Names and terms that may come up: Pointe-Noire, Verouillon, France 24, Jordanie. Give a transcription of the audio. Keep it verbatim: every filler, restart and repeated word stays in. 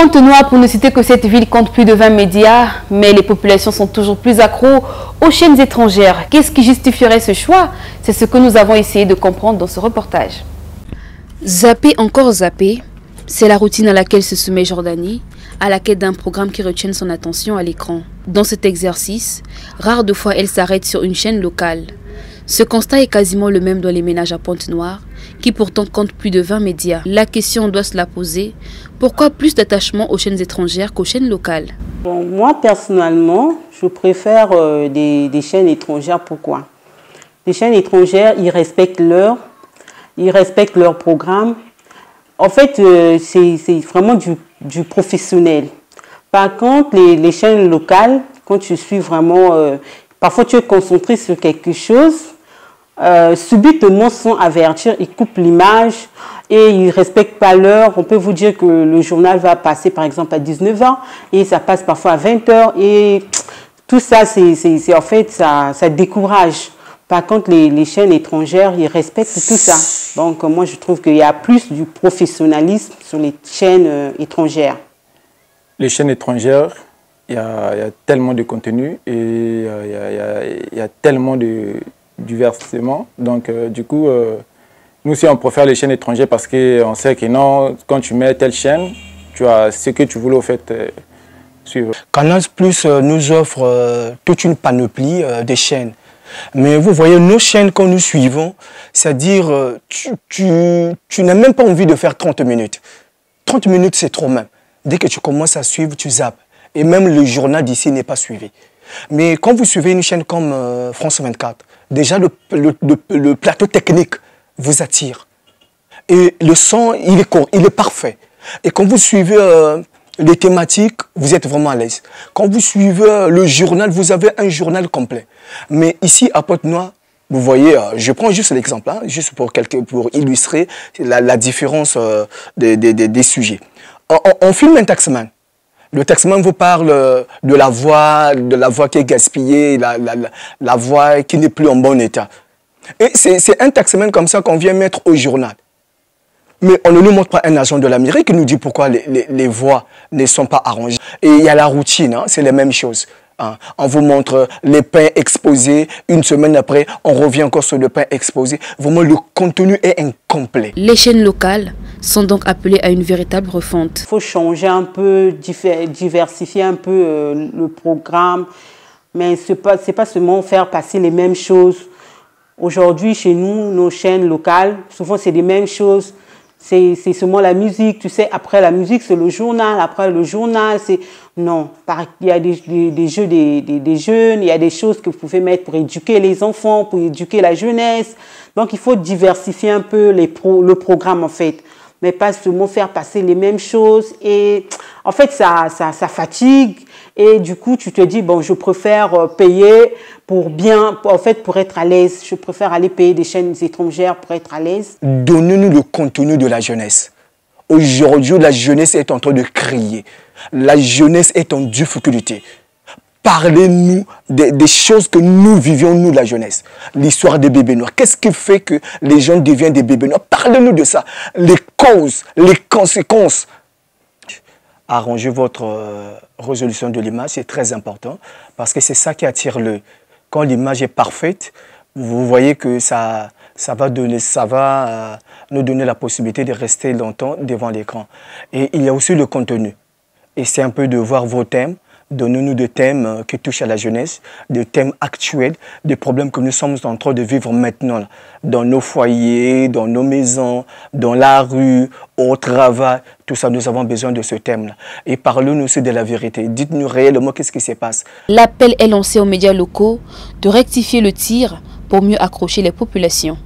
Pointe-Noire, pour ne citer que cette ville, compte plus de vingt médias, mais les populations sont toujours plus accros aux chaînes étrangères. Qu'est-ce qui justifierait ce choix? C'est ce que nous avons essayé de comprendre dans ce reportage. Zapper encore zapper, c'est la routine à laquelle se soumet Jordanie, à la quête d'un programme qui retienne son attention à l'écran. Dans cet exercice, rares de fois elle s'arrête sur une chaîne locale. Ce constat est quasiment le même dans les ménages à Pointe-Noire, qui pourtant compte plus de vingt médias. La question doit se la poser, pourquoi plus d'attachement aux chaînes étrangères qu'aux chaînes locales? Bon, moi personnellement, je préfère euh, des, des chaînes étrangères. Pourquoi? Les chaînes étrangères, ils respectent leur, ils respectent leur programme. En fait, euh, c'est vraiment du, du professionnel. Par contre, les, les chaînes locales, quand tu suis vraiment... Euh, parfois, tu es concentré sur quelque chose, euh, subitement, sans avertir, ils coupent l'image et ils ne respectent pas l'heure. On peut vous dire que le journal va passer, par exemple, à dix-neuf heures et ça passe parfois à vingt heures. Et tout ça, c'est, c'est, c'est, en fait, ça, ça décourage. Par contre, les, les chaînes étrangères, ils respectent tout ça. Donc, moi, je trouve qu'il y a plus du professionnalisme sur les chaînes euh, étrangères. Les chaînes étrangères, Il y, a, il y a tellement de contenu et il y a, il y a, il y a tellement de divertissement. Donc, euh, du coup, euh, nous aussi, on préfère les chaînes étrangères parce qu'on sait que non, quand tu mets telle chaîne, tu as ce que tu voulais au fait euh, suivre. Canal plus, euh, nous offre euh, toute une panoplie euh, de chaînes. Mais vous voyez, nos chaînes que nous suivons, c'est-à-dire, euh, tu, tu, tu n'as même pas envie de faire trente minutes. trente minutes, c'est trop même. Dès que tu commences à suivre, tu zappes. Et même le journal d'ici n'est pas suivi. Mais quand vous suivez une chaîne comme euh, France vingt-quatre, déjà le, le, le, le plateau technique vous attire. Et le son, il est, il est parfait. Et quand vous suivez euh, les thématiques, vous êtes vraiment à l'aise. Quand vous suivez euh, le journal, vous avez un journal complet. Mais ici, à Pointe-Noire, vous voyez, euh, je prends juste l'exemple, hein, juste pour, quelques, pour illustrer la, la différence euh, des, des, des, des sujets. On, on, on filme un taxman. Le taxman vous parle de la voix, de la voix qui est gaspillée, la, la, la, la voix qui n'est plus en bon état. Et c'est un taxman comme ça qu'on vient mettre au journal. Mais on ne nous montre pas un agent de la mairie qui nous dit pourquoi les, les, les voix ne sont pas arrangées. Et il y a la routine, hein, c'est la même chose. Hein. On vous montre les pains exposés, une semaine après, on revient encore sur le pain exposé. Vraiment, le contenu est incomplet. Les chaînes locales sont donc appelées à une véritable refonte. Il faut changer un peu, diversifier un peu euh, le programme, mais ce n'est pas, pas seulement faire passer les mêmes choses. Aujourd'hui, chez nous, nos chaînes locales, souvent c'est les mêmes choses. C'est seulement la musique, tu sais, après la musique, c'est le journal, après le journal, c'est... Non, il y a des, des, des jeux des, des, des jeunes, il y a des choses que vous pouvez mettre pour éduquer les enfants, pour éduquer la jeunesse. Donc, il faut diversifier un peu les pro, le programme, en fait. Mais pas seulement faire passer les mêmes choses. Et en fait, ça, ça, ça fatigue. Et du coup, tu te dis, bon, je préfère payer pour bien, en fait, pour être à l'aise. Je préfère aller payer des chaînes étrangères pour être à l'aise. Donnez-nous le contenu de la jeunesse. Aujourd'hui, la jeunesse est en train de crier. La jeunesse est en difficulté. Parlez-nous des, des choses que nous vivions, nous, la jeunesse. L'histoire des bébés noirs. Qu'est-ce qui fait que les gens deviennent des bébés noirs? Parlez-nous de ça. Les causes, les conséquences. Arrangez votre résolution de l'image, c'est très important parce que c'est ça qui attire l'œil. Quand l'image est parfaite, vous voyez que ça, ça va, donner, ça va nous donner la possibilité de rester longtemps devant l'écran. Et il y a aussi le contenu. Et c'est un peu de voir vos thèmes. Donnez-nous des thèmes qui touchent à la jeunesse, des thèmes actuels, des problèmes que nous sommes en train de vivre maintenant, dans nos foyers, dans nos maisons, dans la rue, au travail. Tout ça, nous avons besoin de ce thème-là. Et parlez-nous aussi de la vérité. Dites-nous réellement qu'est-ce qui se passe. L'appel est lancé aux médias locaux de rectifier le tir pour mieux accrocher les populations.